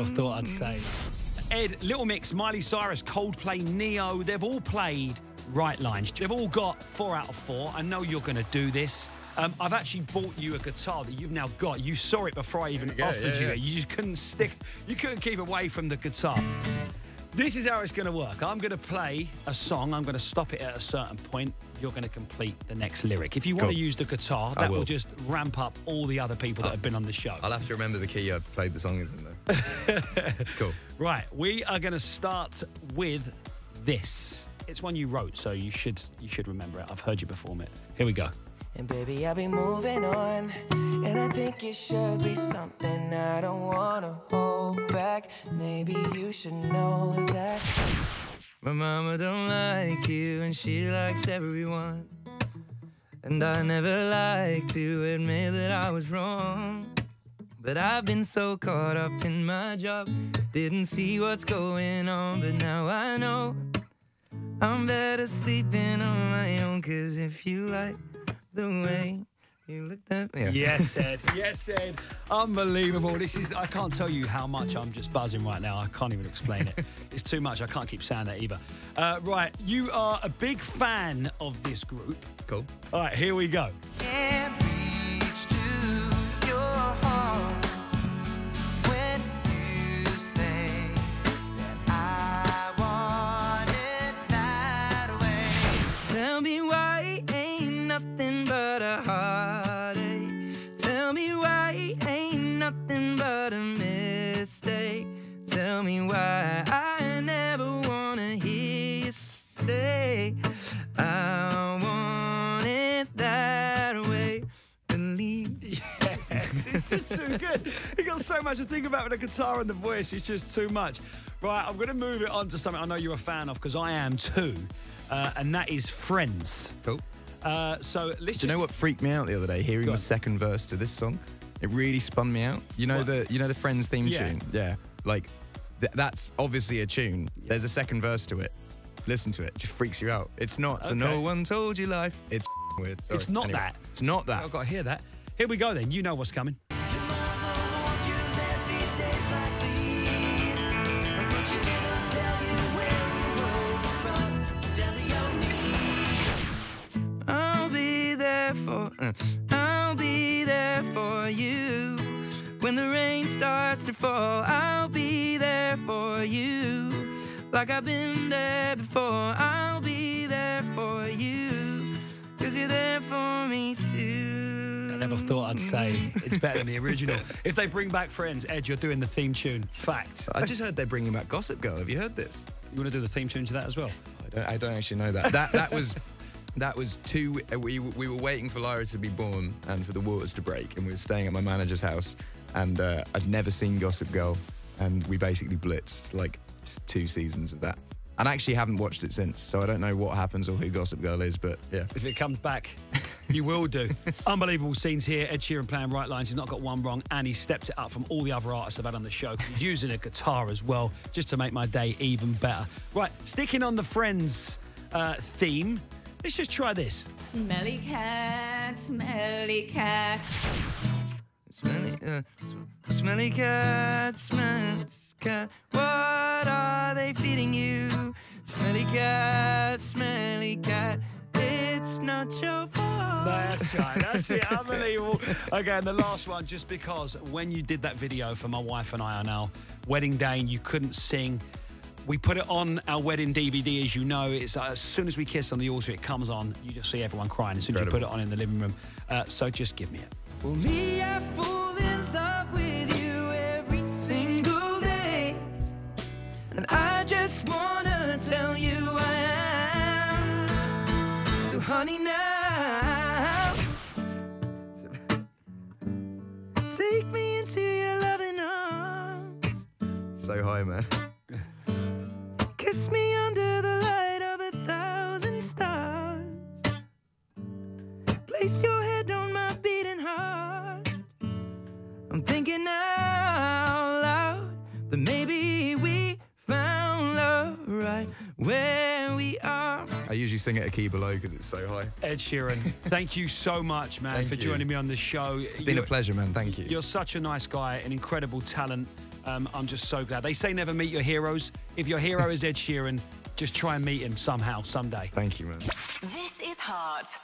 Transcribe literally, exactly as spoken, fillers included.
never thought I'd say. Ed, Little Mix, Miley Cyrus, Coldplay, Neo, they've all played Wright Lines. They've all got four out of four. I know you're going to do this. Um, I've actually bought you a guitar that you've now got. You saw it before I even offered you it. You just couldn't stick, you couldn't keep away from the guitar. This is how it's going to work. I'm going to play a song. I'm going to stop it at a certain point. You're going to complete the next lyric. If you want cool. to use the guitar, that will. will just ramp up all the other people that uh, have been on the show. I'll have to remember the key I played the song is in though. Cool. Right, we are going to start with this. It's one you wrote, so you should you should remember it. I've heard you perform it. Here we go. And baby, I'll be moving on, and I think it should be something I don't want to hold back. Maybe you should know that my mama don't like you and she likes everyone, and I never like to admit that I was wrong. But I've been so caught up in my job, didn't see what's going on, but now I know I'm better sleeping on my own. Cause if you like the way you looked at me. Yes, Ed. Yes, Ed. Unbelievable. This is, I can't tell you how much I'm just buzzing right now. I can't even explain it. It's too much. I can't keep saying that either. Uh, right. You are a big fan of this group. Cool. All right, here we go. Can't reach to your heart when you say that I want it that way. Tell me why ain't nothing but a heartache. Tell me why ain't nothing but a mistake. Tell me why I never wanna hear you say I want it that way. Believe. Yes, it's just too good. You got so much to think about with the guitar and the voice. It's just too much. Right, I'm gonna move it on to something I know you're a fan of because I am too, uh, and that is Friends. Cool. Uh, so let's Do you just... know what freaked me out the other day? Hearing the second verse to this song, it really spun me out. You know what? the you know the Friends theme yeah. tune, yeah. Like th that's obviously a tune. Yeah. There's a second verse to it. Listen to it, it just freaks you out. It's not. Okay. So no one told you life. It's weird. Sorry. It's not anyway, that. It's not that. I've got to hear that. Here we go then. You know what's coming. I'll be there for you. When the rain starts to fall, I'll be there for you. Like I've been there before, I'll be there for you. Cause you're there for me too. I never thought I'd say it's better than the original. If they bring back Friends, Ed, you're doing the theme tune. Fact. I just heard they're bringing back Gossip Girl. Have you heard this? You want to do the theme tune to that as well? I don't, I don't actually know that. That, that was... That was two, we, we were waiting for Lyra to be born and for the waters to break, and we were staying at my manager's house, and uh, I'd never seen Gossip Girl, and we basically blitzed like two seasons of that. And I actually haven't watched it since, so I don't know what happens or who Gossip Girl is, but yeah. If it comes back, you will do. Unbelievable scenes here. Ed Sheeran playing Wright Lines. He's not got one wrong, and he stepped it up from all the other artists I've had on the show. He's using a guitar as well, just to make my day even better. Right, sticking on the Friends uh, theme, let's just try this. Smelly cat, smelly cat. Smelly, uh, sm smelly cat, smelly cat. What are they feeding you? Smelly cat, smelly cat. It's not your fault. That's right, that's it, unbelievable. Okay, and the last one, just because when you did that video for My Wife and I Are Now, Wedding Day, and you couldn't sing, we put it on our wedding D V D, as you know. It's uh, as soon as we kiss on the altar, it comes on. You just see everyone crying as soon as you put it on in the living room. Uh, so just give me it. For me, I fall in love with you every single day, and I just wanna tell you I am. So honey, now take me into your loving arms. So high, man. Kiss me under the light of a thousand stars. Place your head on my beating heart. I'm thinking out loud that maybe we found love right where we are. I usually sing it a key below because it's so high. Ed Sheeran, thank you so much, man, thank for you. joining me on the show. It's been you're, a pleasure, man. Thank you. You're such a nice guy, an incredible talent. Um, I'm just so glad. They say never meet your heroes. If your hero is Ed Sheeran, just try and meet him somehow, someday. Thank you, man. This is Heart.